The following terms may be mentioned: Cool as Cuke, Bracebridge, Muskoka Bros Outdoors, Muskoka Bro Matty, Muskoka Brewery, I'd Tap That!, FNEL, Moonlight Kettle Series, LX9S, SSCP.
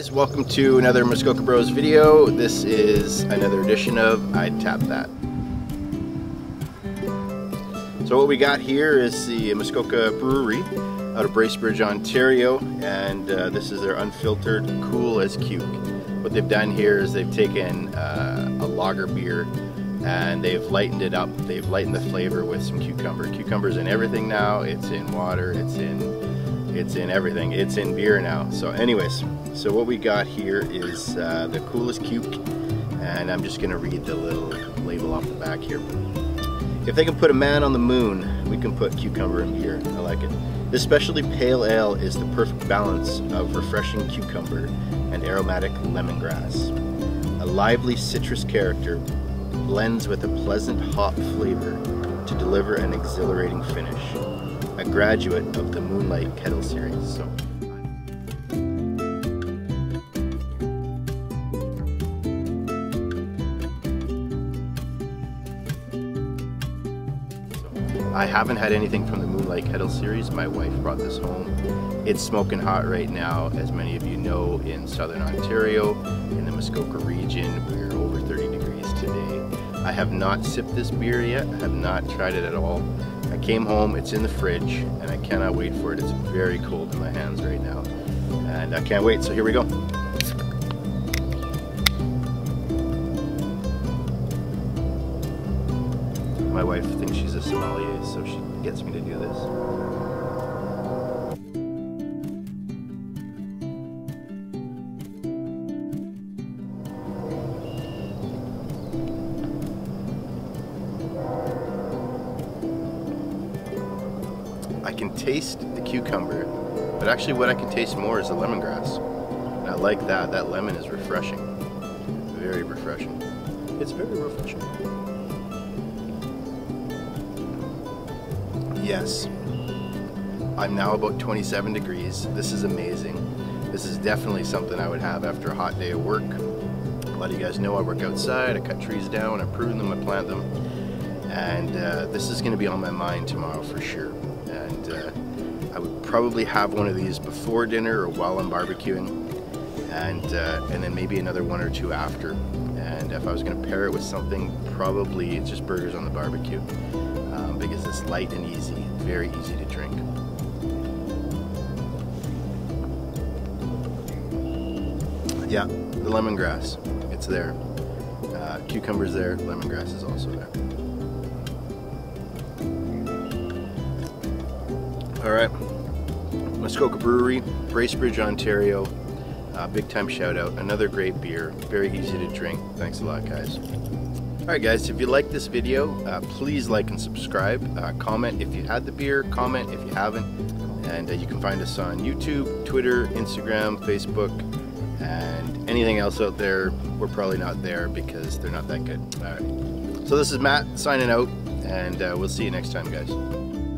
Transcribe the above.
guys, welcome to another Muskoka Bros video. This is another edition of I Tap That. So what we got here is the Muskoka Brewery out of Bracebridge, Ontario, and this is their unfiltered Cool as Cuke. What they've done here is they've taken a lager beer and they've lightened it up. They've lightened the flavor with some cucumber. Cucumber's in everything now. It's in water, it's in everything. It's in beer now. So anyways, so what we got here is the Cool as Cuke, and I'm just gonna read the little label off the back here. If they can put a man on the moon, we can put cucumber in beer. I like it. This specialty pale ale is the perfect balance of refreshing cucumber and aromatic lemongrass. A lively citrus character blends with a pleasant hop flavor to deliver an exhilarating finish. A graduate of the Moonlight Kettle Series. So. I haven't had anything from the Moonlight Kettle Series. My wife brought this home. It's smoking hot right now, as many of you know, in southern Ontario, in the Muskoka region. We're over 30 degrees today. I have not sipped this beer yet. I have not tried it at all. I came home, it's in the fridge, and I cannot wait for it. It's very cold in my hands right now, and I can't wait, so here we go. My wife thinks she's a sommelier, so she gets me to do this. I can taste the cucumber, but actually what I can taste more is the lemongrass. And I like that. That lemon is refreshing. Very refreshing. It's very refreshing. Yes, I'm now about 27 degrees. This is amazing. This is definitely something I would have after a hot day of work. A lot of you guys know I work outside, I cut trees down, I prune them, I plant them. And this is gonna be on my mind tomorrow for sure. And I would probably have one of these before dinner or while I'm barbecuing. And then maybe another one or two after. And if I was gonna pair it with something, probably it's just burgers on the barbecue. Because it's light and easy, very easy to drink. Yeah, the lemongrass, it's there. Cucumber's there, lemongrass is also there. All right, Muskoka Brewery, Bracebridge, Ontario. Big time shout out, another great beer, very easy to drink. Thanks a lot, guys. Alright guys, if you like this video, please like and subscribe, comment if you had the beer, comment if you haven't, and you can find us on YouTube, Twitter, Instagram, Facebook, and anything else out there. We're probably not there because they're not that good. Alright, so this is Matt signing out, and we'll see you next time, guys.